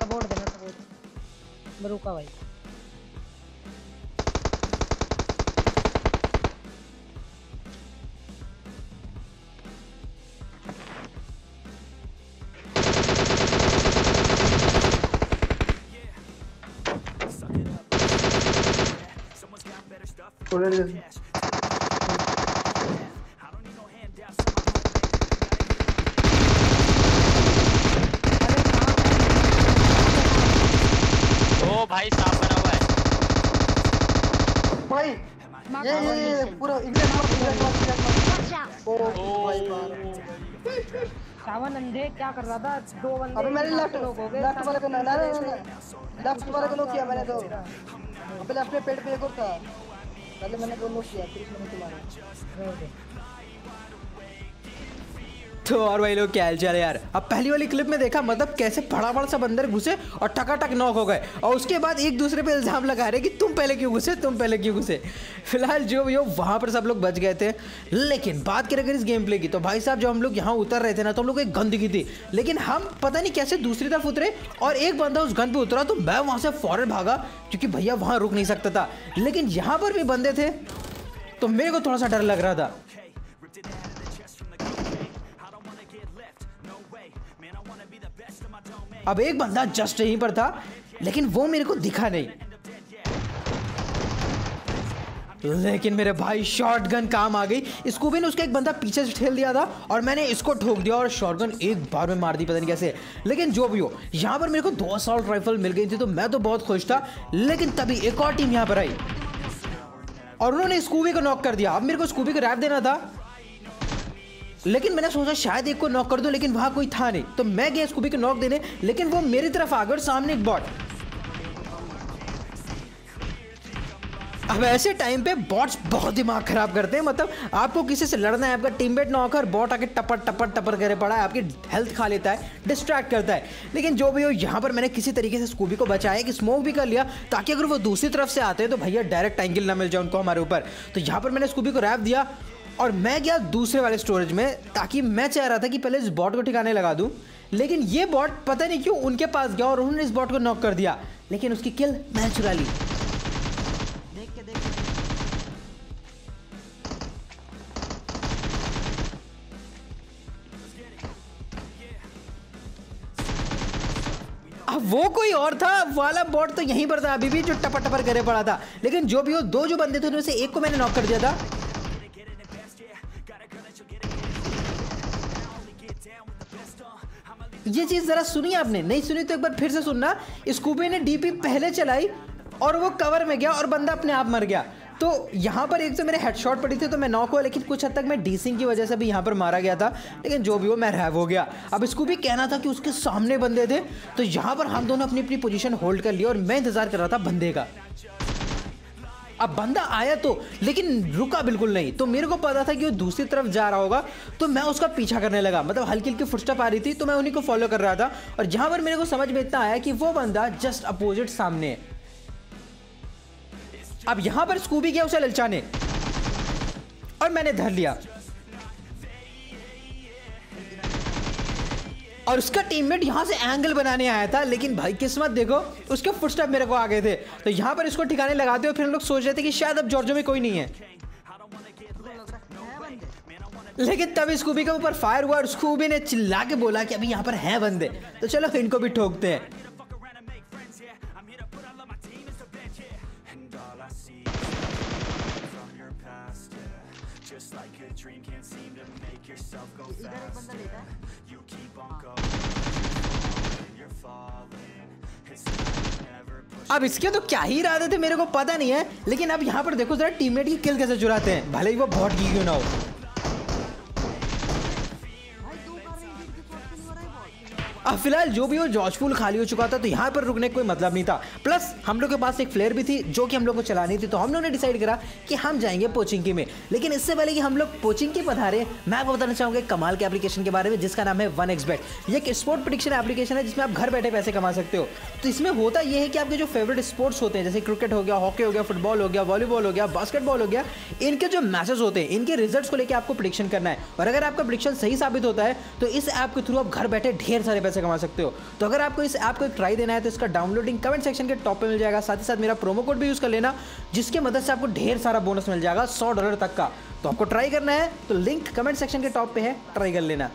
Support देना, support रुका भाई। भाई साफ बना हुआ है भाई, ये पूरा इंग्लैंड। ओ भाई सावन अंधे क्या कर रहा था? दो बंदे, अबे मैंने लेफ्ट वाले को ना लेफ्ट वाले को नॉक किया मैंने तो, पहले अपने पेट पे एक और था, पहले मैंने दो नॉक किया फिर मैंने तुम्हारा। तो और भाई लोग क्या हाल चाल है यार। अब पहली वाली क्लिप में देखा मतलब कैसे फटाफट सब अंदर घुसे और टकाटक नॉक हो गए, और उसके बाद एक दूसरे पे इल्ज़ाम लगा रहे कि तुम पहले क्यों घुसे, तुम पहले क्यों घुसे। फिलहाल जो भी हो वहाँ पर सब लोग बच गए थे। लेकिन बात करें अगर इस गेम प्ले की, तो भाई साहब जो हम लोग यहाँ उतर रहे थे ना, तो हम लोग एक गंदगी थी, लेकिन हम पता नहीं कैसे दूसरी तरफ उतरे और एक बंदा उस गंद पर उतरा, तो मैं वहाँ से फौरन भागा क्योंकि भैया वहाँ रुक नहीं सकता था। लेकिन यहाँ पर भी बंदे थे तो मेरे को थोड़ा सा डर लग रहा था। अब एक बंदा जस्ट यहीं पर था, लेकिन वो मेरे को दिखा नहीं, लेकिन मेरे भाई शॉटगन काम आ गई। स्कूबी ने उसका एक बंदा पीछे से ठेल दिया था और मैंने इसको ठोक दिया और शॉटगन एक बार में मार दी, पता नहीं कैसे। लेकिन जो भी हो यहाँ पर मेरे को 2 असॉल्ट राइफल मिल गई थी, तो मैं तो बहुत खुश था। लेकिन तभी एक और टीम यहाँ पर आई और उन्होंने स्कूबी को नॉक कर दिया। अब मेरे को स्कूबी को रैप देना था, लेकिन मैंने सोचा शायद एक को नॉक कर दूं, लेकिन वहां कोई था नहीं, तो मैं गया स्कूबी को नॉक देने, लेकिन वो मेरी तरफ आ गए और सामने एक बॉट। अब ऐसे टाइम पे बॉट्स बहुत दिमाग खराब करते हैं, मतलब आपको किसी से लड़ना है, आपका टीममेट नॉक और बॉट आके टपर टपर टपर करे पड़ा है, आपकी हेल्थ खा लेता है, डिस्ट्रैक्ट करता है। लेकिन जो भी हो यहाँ पर मैंने किसी तरीके से स्कूबी को बचाया कि स्मोक भी कर लिया, ताकि अगर वो दूसरी तरफ से आते हैं तो भैया डायरेक्ट एंगल ना मिल जाए उनको हमारे ऊपर। तो यहाँ पर मैंने स्कूबी को रैप दिया और मैं गया दूसरे वाले स्टोरेज में, ताकि मैं चाह रहा था कि पहले इस बॉट को ठिकाने लगा दूं, लेकिन ये बॉट पता नहीं क्यों उनके पास गया और उन्होंने इस बॉट को नॉक कर दिया, लेकिन उसकी किल मैंने चुरा ली। देख के। वो कोई और था वाला बॉट तो यहीं पर था अभी भी, जो टपर टपर करे पड़ा था। लेकिन जो भी हो दो बंदे थे उनमें से एक को मैंने नॉक कर दिया था। ये चीज जरा सुनी आपने, नहीं सुनी तो एक बार फिर से सुनना। स्कूबी ने डीपी पहले चलाई और वो कवर में गया और बंदा अपने आप मर गया। तो यहाँ पर एक से मेरे हेडशॉट पड़ी थी तो मैं नॉक हुआ, लेकिन कुछ हद तक मैं डीसिंग की वजह से भी यहाँ पर मारा गया था। लेकिन जो भी हो मैं रैव हो गया। अब स्कूबी कहना था कि उसके सामने बंदे थे, तो यहाँ पर हम दोनों अपनी अपनी पोजीशन होल्ड कर लिया और मैं इंतजार कर रहा था बंदे का। अब बंदा आया तो, लेकिन रुका बिल्कुल नहीं, तो मेरे को पता था कि वो दूसरी तरफ जा रहा होगा, तो मैं उसका पीछा करने लगा। मतलब हल्की हल्की फुटस्टेप आ रही थी तो मैं उन्हीं को फॉलो कर रहा था, और जहां पर मेरे को समझ में इतना आया कि वो बंदा जस्ट अपोजिट सामने है। अब यहां पर स्कूबी गया उसे ललचाने और मैंने धर लिया, और उसका टीममेट यहाँ से एंगल बनाने आया था, लेकिन भाई किस्मत देखो उसके फुटस्टेप मेरे को आ गए थे। तो यहाँ पर इसको ठिकाने लगाते हो, फिर हम लोग सोच रहे थे कि शायद अब जॉर्जो में कोई नहीं है, लेकिन तब स्कूबी के ऊपर फायर हुआ और स्कूबी ने चिल्ला के बोला कि अभी यहाँ पर हैं बंदे, तो चलो इनको भी ठोकते हैं। अब इसके तो क्या ही इरादे थे मेरे को पता नहीं है, लेकिन अब यहाँ पर देखो जरा टीममेट की किल कैसे चुराते हैं, भले ही वो बहुत की क्यों ना हो। अब फिलहाल जो भी हो जॉर्ज पूल खाली हो चुका था, तो यहाँ पर रुकने का कोई मतलब नहीं था। प्लस हम लोग के पास एक फ्लेयर भी थी जो कि हम लोग को चलानी थी, तो हम लोगों ने डिसाइड करा कि हम जाएंगे पोचिंकी में। लेकिन इससे पहले कि हम लोग पोचिंकी पधारे, मैं आपको बताना चाहूँगा एक कमाल के एप्लीकेशन के बारे में जिसका नाम है 1xBet। ये एक स्पोर्ट प्रेडिक्शन एप्लीकेशन है जिसमें आप घर बैठे पैसे कमा सकते हो। तो इसमें होता यह है कि आपके जो फेवरेट स्पोर्ट्स होते हैं, जैसे क्रिकेट हो गया, हॉकी हो गया, फुटबॉल हो गया, वॉलीबॉल हो गया, बास्केटबॉल हो गया, इनके जो मैचेस होते हैं इनके रिजल्ट्स को लेकर आपको प्रेडिक्शन करना है, और अगर आपका प्रेडिक्शन सही साबित होता है तो इस ऐप के थ्रू आप घर बैठे ढेर सारे पैसे पैसे कमा सकते हो। तो अगर आपको इस ऐप को एक ट्राई देना है तो इसका डाउनलोडिंग कमेंट सेक्शन के टॉप पे मिल जाएगा। साथ ही साथ मेरा प्रोमो कोड भी यूज़ कर लेना, जिसके मदद से आपको ढेर सारा बोनस मिल जाएगा $100 तक का। तो आपको ट्राई करना है तो लिंक कमेंट सेक्शन के टॉप पे है, ट्राई कर लेना।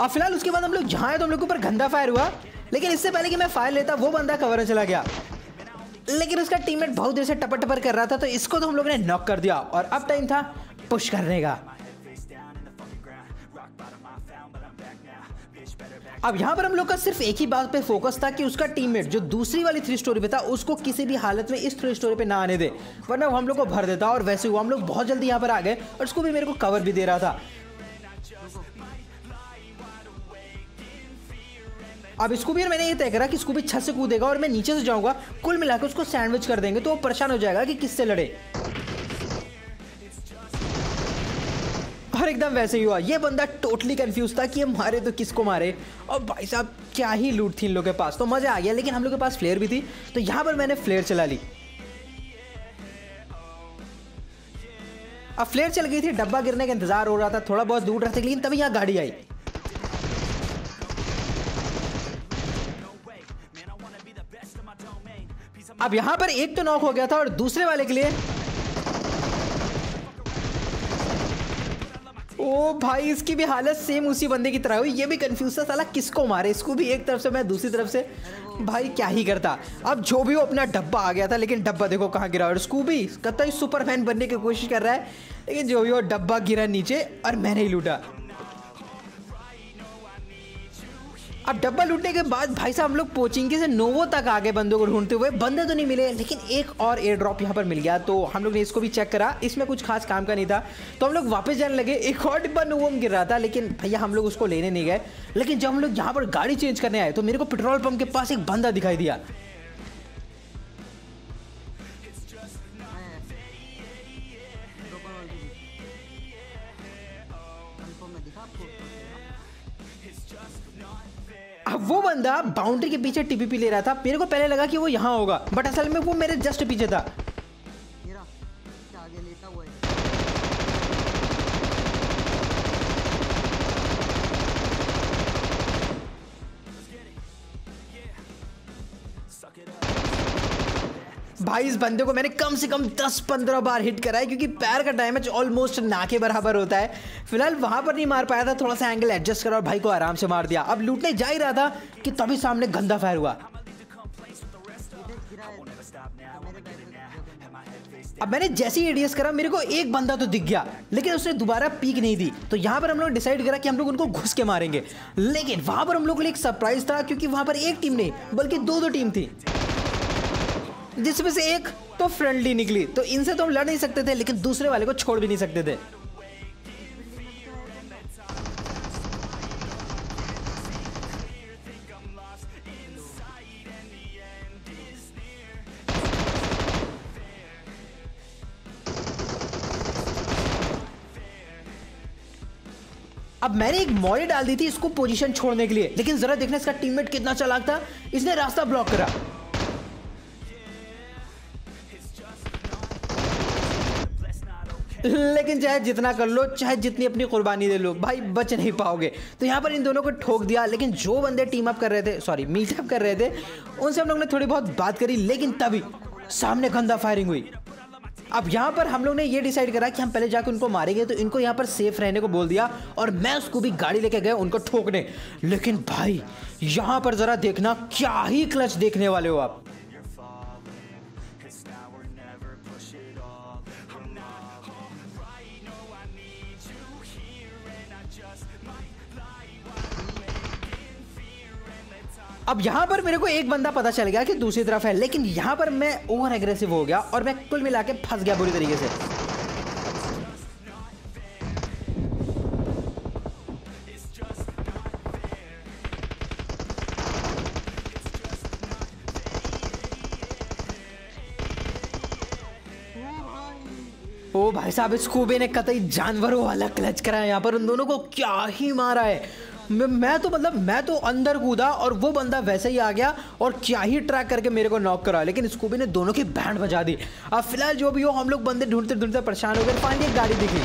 और फिलहाल उसके बाद हम लोग जहाँ आए तो हम लोग के ऊपर गंदा फायर हुआ, लेकिन इससे पहले कि मैं फायर लेता वो बंदा कवर में चला गया, लेकिन उसका टीममेट बहुत देर से टपर टपर कर रहा था तो इसको तो हम लोग ने नॉक कर दिया। और अब टाइम था पुश करने का। अब यहाँ पर हम लोग का सिर्फ एक ही बात पे फोकस था कि उसका टीममेट जो दूसरी वाली 3 स्टोरी पे था उसको किसी भी हालत में इस 3 स्टोरी पे ना आने दे, वरना वो हम लोग को भर देता। और वैसे हुआ, हम लोग बहुत जल्दी यहाँ पर आ गए और उसको भी मेरे को कवर भी दे रहा था। अब स्कूबी और मैंने ये तय करा कि स्कूबी छत से कूदेगा और मैं नीचे से जाऊंगा, कुल मिलाकर उसको सैंडविच कर देंगे तो वो परेशान हो जाएगा कि किससे लड़े। और एकदम वैसे ही हुआ, ये बंदा टोटली कंफ्यूज था कि ये मारे तो किसको मारे। और भाई साहब क्या ही लूट थी इन लोगों के पास, तो मजा आ गया। लेकिन हम लोग के पास फ्लेयर भी थी तो यहाँ पर मैंने फ्लेयर चला ली। अब फ्लेयर चल गई थी, डब्बा गिरने का इंतजार हो रहा था, थोड़ा बहुत दूर रहते, लेकिन तभी यहाँ गाड़ी आई। अब यहाँ पर एक तो नॉक हो गया था और दूसरे वाले के लिए, ओ भाई इसकी भी हालत सेम उसी बंदे की तरह हुई। ये भी कंफ्यूज था साला किसको मारे, इसको भी एक तरफ से मैं दूसरी तरफ से, भाई क्या ही करता। अब जो भी हो अपना डब्बा आ गया था, लेकिन डब्बा देखो कहाँ गिरा। और स्कूबी कतई सुपरमैन बनने की कोशिश कर रहा है, लेकिन जो भी हो डब्बा गिरा नीचे और मैंने ही लूटा। अब डब्बा लूटने के बाद भाई साहब हम लोग पोचिंग से नोवो तक आगे बंदों को ढूंढते हुए, बंदे तो नहीं मिले लेकिन एक और एयर ड्रॉप यहाँ पर मिल गया तो हम लोग ने इसको भी चेक करा, इसमें कुछ खास काम का नहीं था तो हम लोग वापस जाने लगे। एक और डिब्बा नोवो में गिर रहा था लेकिन भैया हम लोग उसको लेने नहीं गए। लेकिन जब हम लोग यहाँ पर गाड़ी चेंज करने आए तो मेरे को पेट्रोल पंप के पास एक बंदा दिखाई दिया। अब वो बंदा बाउंड्री के पीछे टीपीपी ले रहा था, मेरे को पहले लगा कि वो यहाँ होगा बट असल में वो मेरे जस्ट पीछे था। आगे लेटा हुआ है। भाई इस बंदे को मैंने कम से कम 10-15 बार हिट कराया क्योंकि पैर का डैमेज ऑलमोस्ट ना के बराबर होता है। फिलहाल वहां पर नहीं मार पाया था, थोड़ा सा एंगल एडजस्ट करा और भाई को आराम से मार दिया। अब लूटने जा ही रहा था कि तभी सामने गंदा फायर हुआ। अब मैंने जैसे ही एडजस्ट करा मेरे को एक बंदा तो दिख गया, लेकिन उसने दोबारा पीक नहीं दी। तो यहाँ पर हम लोग डिसाइड करा कि हम लोग उनको घुस के मारेंगे, लेकिन वहां पर हम लोग के लिए एक सरप्राइज था क्योंकि वहां पर एक टीम नहीं बल्कि 2-2 टीम थी, जिसमें से एक तो फ्रेंडली निकली। तो इनसे तो हम लड़ नहीं सकते थे लेकिन दूसरे वाले को छोड़ भी नहीं सकते थे। अब मैंने एक मॉली डाल दी थी इसको पोजीशन छोड़ने के लिए, लेकिन जरा देखना इसका टीममेट कितना चालाक था, इसने रास्ता ब्लॉक करा। लेकिन चाहे जितना कर लो, चाहे जितनी अपनी कुर्बानी दे लो, भाई बच नहीं पाओगे। तो यहाँ पर इन दोनों को ठोक दिया, लेकिन जो बंदे टीम अप कर रहे थे, सॉरी मीट अप कर रहे थे, उनसे हम लोग ने थोड़ी बहुत बात करी, लेकिन तभी सामने गंदा फायरिंग हुई। अब यहाँ पर हम लोग ने ये डिसाइड करा कि हम पहले जाकर उनको मारेंगे, तो इनको यहाँ पर सेफ रहने को बोल दिया और मैं उसको भी गाड़ी लेके गए उनको ठोकने। लेकिन भाई यहाँ पर जरा देखना क्या ही क्लच देखने वाले हो आप। अब यहाँ पर मेरे को एक बंदा पता चल गया कि दूसरी तरफ है, लेकिन यहाँ पर मैं ओवर एग्रेसिव हो गया और मैं कुल मिला के फंस गया बुरी तरीके से। ओ भाई साहब स्कूबी ने कतई जानवरों वाला क्लच कराया यहाँ पर, उन दोनों को क्या ही मारा है। मैं तो अंदर कूदा और वो बंदा वैसे ही आ गया और क्या ही ट्रैक करके मेरे को नॉक करा, लेकिन स्कूबी ने दोनों की बैंड बजा दी। अब फिलहाल जो भी हो हम लोग बंदे ढूंढते ढूंढते परेशान हो गए, फाइनली एक गाड़ी दिखी।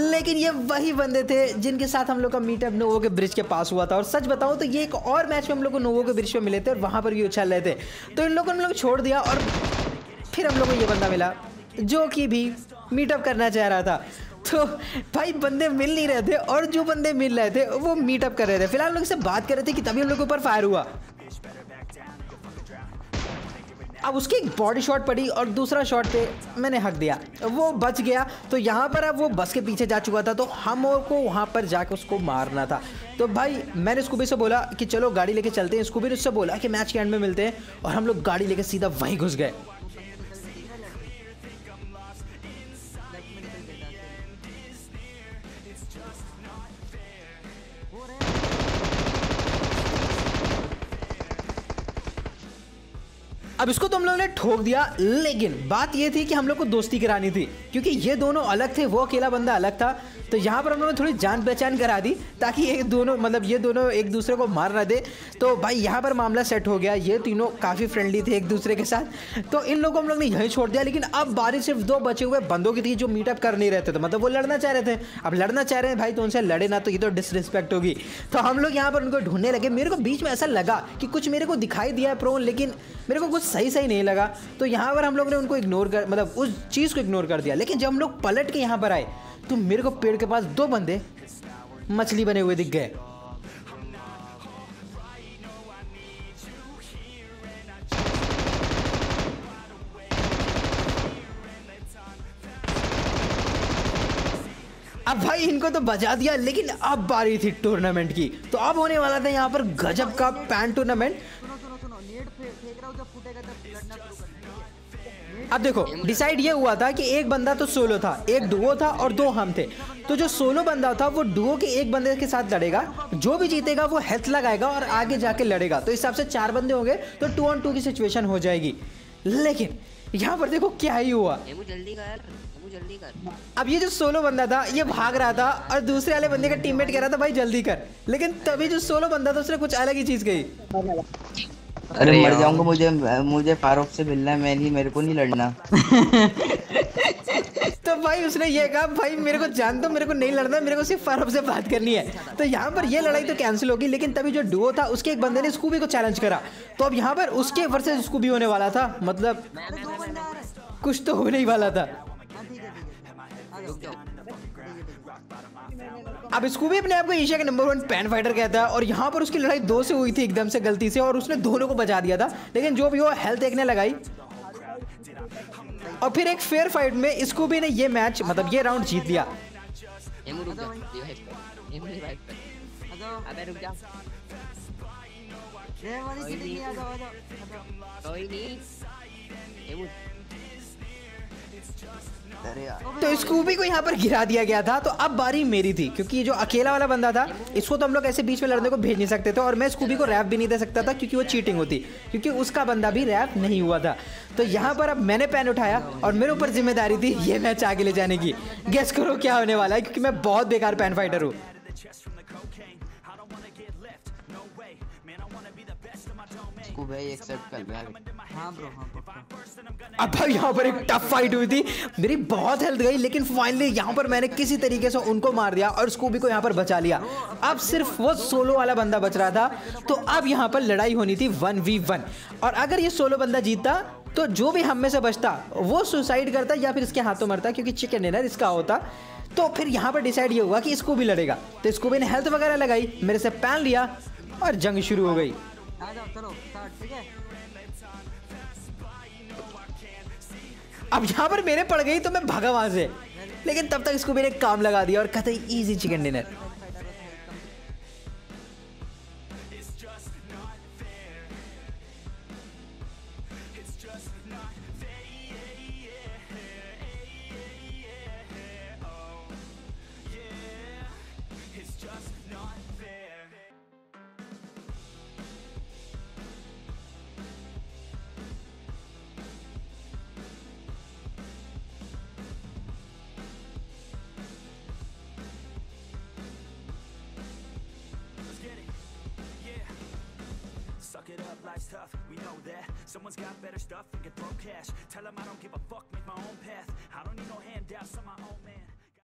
लेकिन ये वही बंदे थे जिनके साथ हम लोग का मीटअप नोवो के ब्रिज के पास हुआ था। और सच बताऊं तो ये एक और मैच में हम लोग को नोवो के ब्रिज पे मिले थे और वहाँ पर भी उछाल रहे थे, तो इन लोगों ने हम लोग छोड़ दिया और फिर हम लोग को ये बंदा मिला जो कि भी मीटअप करना चाह रहा था। तो भाई बंदे मिल नहीं रहे थे और जो बंदे मिल रहे थे वो मीटअप कर रहे थे। फिलहाल हम लोग से बात कर रहे थे कि तभी हम लोग के ऊपर फायर हुआ। अब उसकी एक बॉडी शॉट पड़ी और दूसरा शॉट पे मैंने हक दिया, वो बच गया। तो यहाँ पर अब वो बस के पीछे जा चुका था, तो हम और को वहाँ पर जाकर उसको मारना था। तो भाई मैंने स्कूबी से बोला कि चलो गाड़ी लेके चलते हैं, स्कूबी ने उससे बोला कि मैच के एंड में मिलते हैं, और हम लोग गाड़ी लेके सीधा वहीं घुस गए। अब इसको तो हम लोगों ने ठोक दिया, लेकिन बात ये थी कि हम लोग को दोस्ती करानी थी क्योंकि ये दोनों अलग थे, वो अकेला बंदा अलग था। तो यहाँ पर हम लोगों ने थोड़ी जान पहचान करा दी ताकि ये दोनों एक दूसरे को मार ना दे। तो भाई यहाँ पर मामला सेट हो गया, ये तीनों काफ़ी फ्रेंडली थे एक दूसरे के साथ, तो इन लोगों को हम लोग ने यहीं छोड़ दिया। लेकिन अब बारी सिर्फ दो बचे हुए बंदों की थी जो मीटअप कर नहीं रहते थे, मतलब वो लड़ना चाह रहे थे। अब लड़ना चाह रहे हैं भाई तो उनसे लड़े ना, तो ये तो डिसरिस्पेक्ट होगी। तो हम लोग यहाँ पर उनको ढूंढने लगे। मेरे को बीच में ऐसा लगा कि कुछ मेरे को दिखाई दिया है प्रोन, लेकिन मेरे को कुछ सही नहीं लगा। तो यहाँ पर हम लोग ने उनको इग्नोर कर, मतलब उस चीज़ को इग्नोर कर दिया। लेकिन जब हम लोग पलट के यहाँ पर आए तो मेरे को पेड़ के पास दो बंदे मछली बने हुए दिख गए। अब भाई इनको तो बचा दिया, लेकिन अब बारी थी टूर्नामेंट की। तो अब होने वाला था यहाँ पर गजब का पैन टूर्नामेंट। अब देखो डिसाइड ये हुआ था कि एक बंदा तो सोलो था, एक डुओ था और दो हम थे। तो जो सोलो बंदा था वो डुओ के एक बंदे के साथ लड़ेगा, जो भी जीतेगा वो हेल्थ लगाएगा और आगे जाके लड़ेगा। तो इस हिसाब से चार बंदे होंगे तो 2-on-2 की सिचुएशन हो जाएगी। लेकिन यहाँ पर देखो क्या ही हुआ। अब ये जो सोलो बंदा था ये भाग रहा था और दूसरे वाले बंदे का टीममेट कह रहा था भाई जल्दी कर, लेकिन तभी जो सोलो बंदा था उसने कुछ अलग ही चीज कही। अरे मर जाऊंगा, मुझे फारूक से मिलना है, मेरे को नहीं लड़ना। तो भाई उसने ये कहा भाई मेरे को जान दो, मेरे को नहीं लड़ना, मेरे को सिर्फ फारूक से बात करनी है। तो यहाँ पर ये लड़ाई तो कैंसिल होगी। लेकिन तभी जो डुओ था उसके एक बंदे ने स्कूबी को चैलेंज करा, तो अब यहाँ पर उसके वर्सेस स्कूबी होने वाला था, मतलब कुछ तो होने ही वाला था। अब स्कूबी अपने आप को एशिया के नंबर 1 पैन फाइटर कहता है, और यहाँ पर उसकी लड़ाई 2 से हुई थी एकदम से गलती से, और उसने दोनों को बचा दिया था। लेकिन जो भी हो हेल्थ देखने लगाई और फिर एक फेयर फाइट में स्कूबी ने ये मैच, मतलब ये राउंड जीत लिया। तो स्कूबी को यहाँ पर गिरा दिया गया था। तो अब बारी मेरी थी क्योंकि जो अकेला वाला बंदा था इसको तो हम लोग ऐसे बीच में लड़ने को भेज नहीं सकते थे, और मैं स्कूबी को रैप भी नहीं दे सकता था क्योंकि वो चीटिंग होती, क्योंकि उसका बंदा भी रैप नहीं हुआ था। तो यहाँ पर अब मैंने पैन उठाया और मेरे ऊपर जिम्मेदारी थी ये मैच आगे ले जाने की। गेस करो क्या होने वाला है, क्योंकि मैं बहुत बेकार पैन फाइटर हूँ। अब यहाँ पर एक टफ फाइट हुई थी, मेरी बहुत हेल्थ गई, लेकिन फाइनली यहाँ पर मैंने किसी तरीके से उनको मार दिया और स्कूबी को यहाँ पर बचा लिया। अब सिर्फ वो सोलो वाला बंदा बच रहा था। तो अब यहाँ पर लड़ाई होनी थी 1v1, और अगर ये सोलो बंदा जीतता तो जो भी हम में से बचता वो सुसाइड करता या फिर इसके हाथों मरता, क्योंकि चिकन डिनर इसका होता। तो फिर यहाँ पर डिसाइड ये हुआ कि स्कूबी लड़ेगा। तो स्कूबी ने हेल्थ वगैरह लगाई, मेरे से पैन लिया और जंग शुरू हो गई। अब यहाँ पर मेरे पड़ गई तो मैं भागा वहां से, लेकिन तब तक इसको मेरे काम लगा दिया और कहते ही easy chicken dinner. Life's tough, we know that. Someone's got better stuff and can throw cash. Tell them I don't give a fuck, make my own path. I don't need no handouts on my own.